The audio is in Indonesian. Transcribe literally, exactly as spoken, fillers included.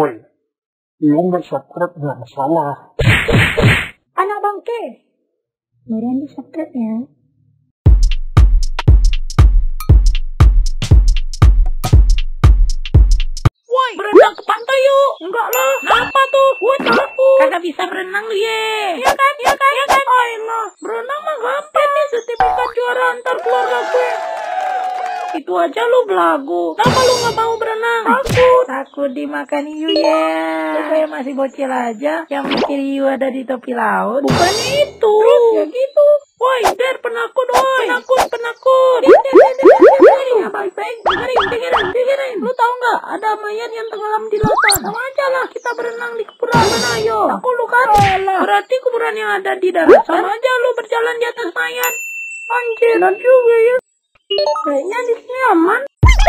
Woi, yang bersubscribe nggak masalah. Anak bangke, baru di subscribe ya. Woi, berenang ke pantai yuk. Enggak lah. Kenapa tuh? Gue takut. Kagak bisa berenang lu ye. Ya kan, ya kan, ya kan. Oh elah, berenang mah gampang nih sertifikat juara antar keluarga gue. Itu aja lu belagu. Kenapa lu nggak mau berenang? Takut. Takut dimakan hiu ya. Lu kayak masih bocil aja yang mikir hiu ada di tepi laut. Bukan itu. Terus ya gitu. Woi, der penakut, woi. Penakut, penakut. Der, der, der, der, der, der. Abang Peng, dengerin, dengerin, dengerin. Lu tau nggak ada mayat yang tenggelam di lautan? Sama aja lah kita berenang di kuburan. Mana yo? Aku lu kan? Berarti kuburan yang ada di darat. Sama aja lu berjalan di atas mayat. Anjir, dan juga ya. Kayaknya di sini aman.